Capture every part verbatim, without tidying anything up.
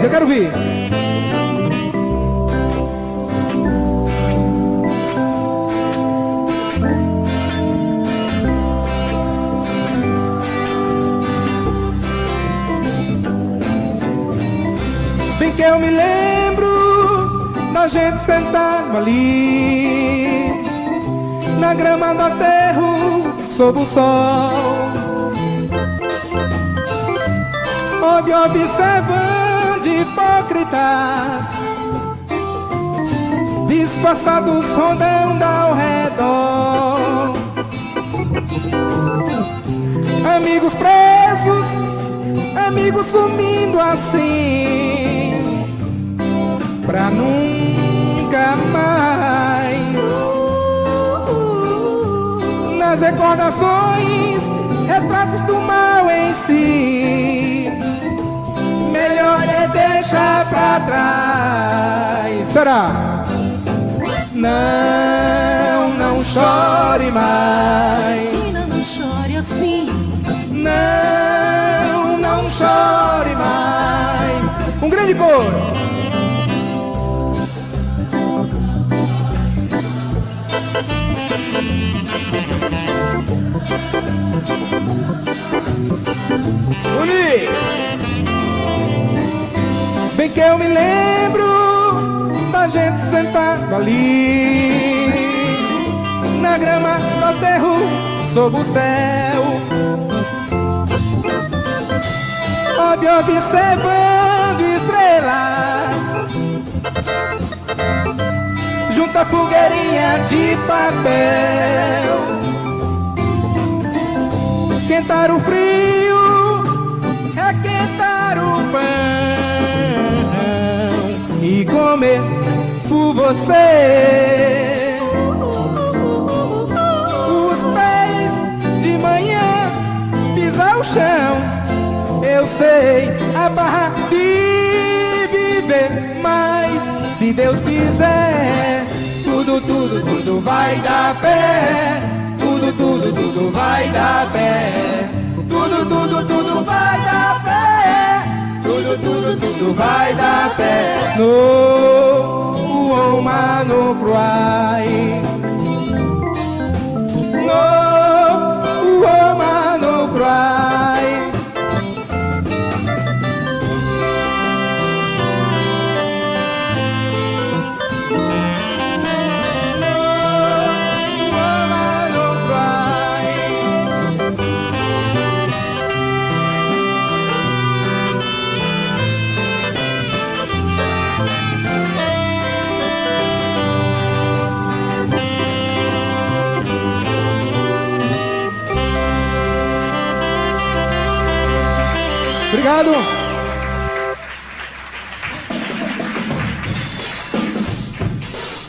Eu quero ver. Bem que eu me lembro da gente sentado ali na grama do aterro, sob o sol, me observando hipócritas, disfarçados rondando ao redor, amigos presos, amigos sumindo assim, pra nunca mais. Nas recordações, retratos do mal em si, melhor é deixar pra trás. Será? Não, não chore mais. Menina, não chore assim. Não, não chore mais. Um grande coro. Unir. Bem que eu me lembro da gente sentada ali na grama do aterro, sob o céu, observando estrelas junto à fogueirinha de papel. Quentar o frio, requentar o pão e comer por você. Os pés de manhã pisar o chão, eu sei a barra de viver. Mas se Deus quiser, tudo, tudo, tudo vai dar pé. Tudo, tudo, tudo vai dar pé. Tudo, tudo, tudo vai dar pé. Tudo, tudo, tudo vai dar pé. No humano cruai, no humano cruai. Obrigado.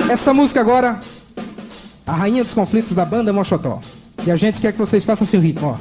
Essa música agora, A Rainha dos Conflitos, da Banda Moxotó. E a gente quer que vocês façam seu ritmo, ó.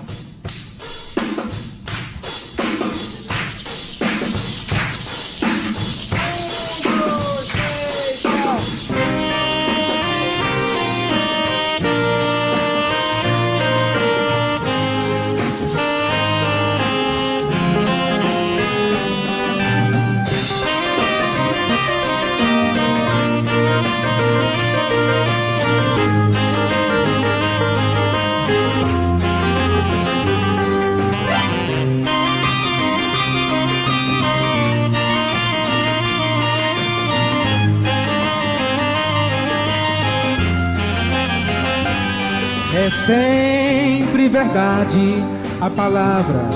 É sempre verdade a palavra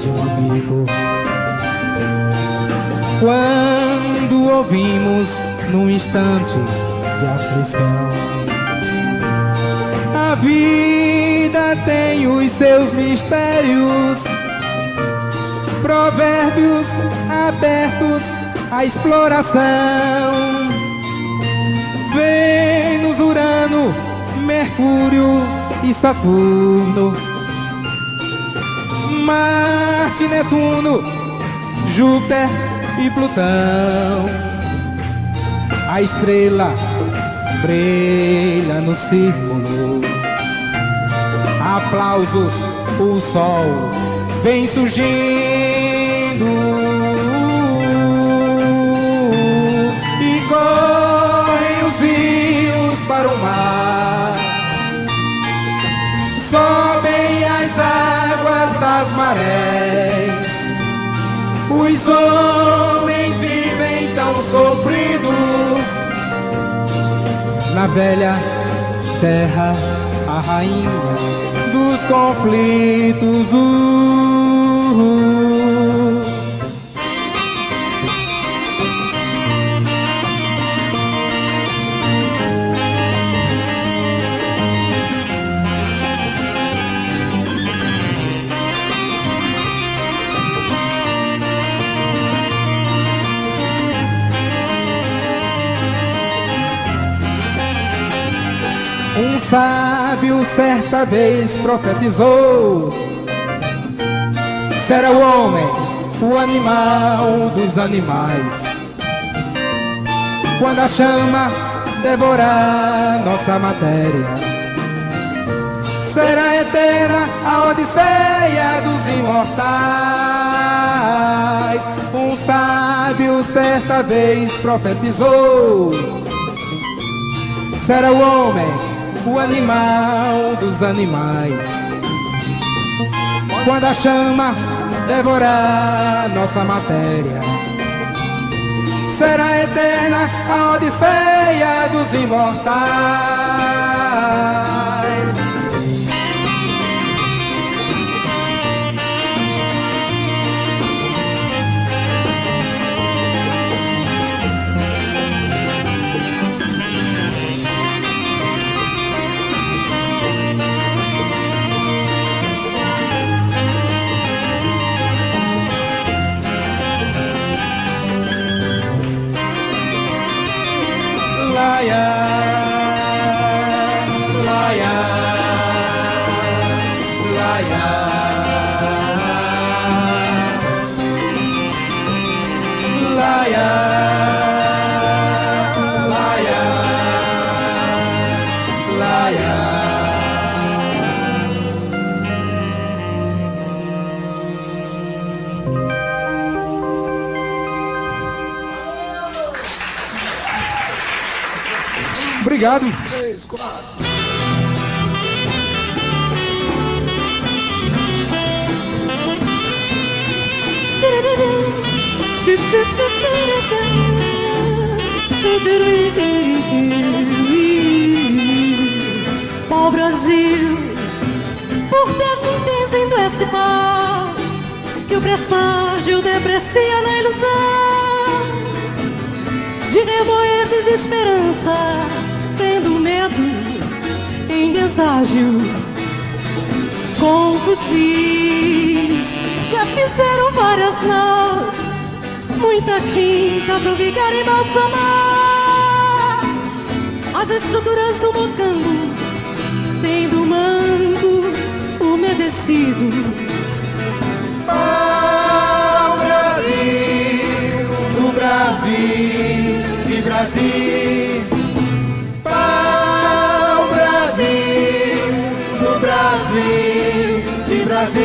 de um amigo quando ouvimos num instante de aflição. A vida tem os seus mistérios, provérbios abertos à exploração. Vênus, Urano, Mercúrio e Saturno, Marte, Netuno, Júpiter e Plutão. A estrela brilha no círculo. Aplausos, o sol vem surgindo. E correm os rios para o mar, sobem as águas das marés. Os homens vivem tão sofridos. Na velha terra, a rainha dos conflitos. Uh, uh. Um sábio certa vez profetizou: será o homem o animal dos animais, quando a chama devorar nossa matéria. Será eterna a odisseia dos imortais. Um sábio certa vez profetizou: será o homem o animal dos animais, quando a chama devorar nossa matéria. Será eterna a odisseia dos imortais. Obrigado. Três, quatro. Ó Brasil, por Deus me dizendo esse mal, que o presságio deprecia na ilusão de remoer desesperança, em deságio, com fuzis já fizeram várias nós, muita tinta pro vigar e balsamar as estruturas do Mocambo, tendo o manto umedecido. Pau Brasil, do Brasil, de Brasil. De Brasil,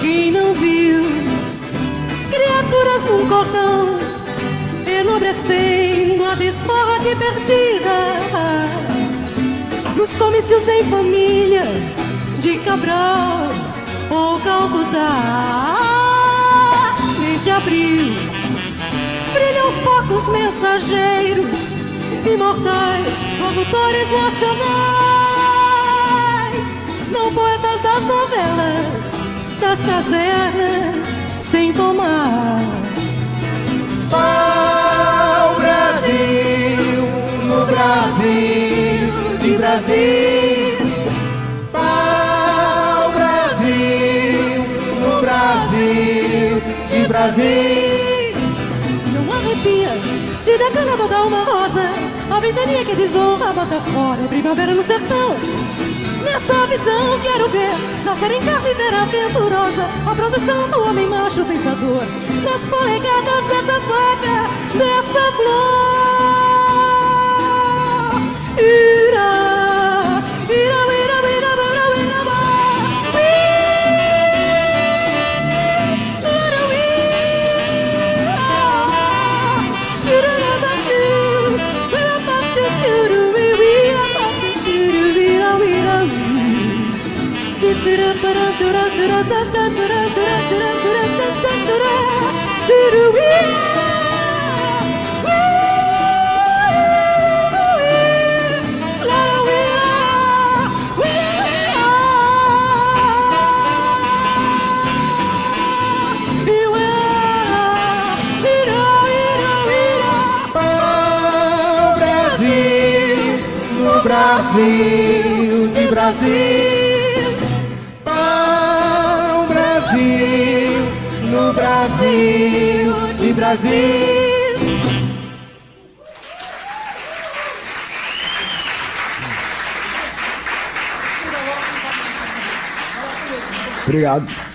quem não viu criaturas num cordão enobrecendo a desforra que perdida nos comícios em família de Cabral ou Calcutá. Desde abril brilham focos mensageiros imortais, condutores nacionais, não poetas das novelas, das casernas, sem tomar. Ó Brasil, no Brasil, de Brasil. Ó Brasil, no Brasil, de Brasil. Não arrepia. Se da cana botar uma rosa, a ventania que desonra bota fora, primavera no sertão. Nessa visão quero ver nascer em carne e ver aventurosa a procissão do homem macho pensador, nas polegadas dessa vaca, dessa flor. Irá, irá, irá, irá, irá, irá, irá. Oh, Brasil, no Brasil, de Brasil. No Brasil, de Brasil. Obrigado.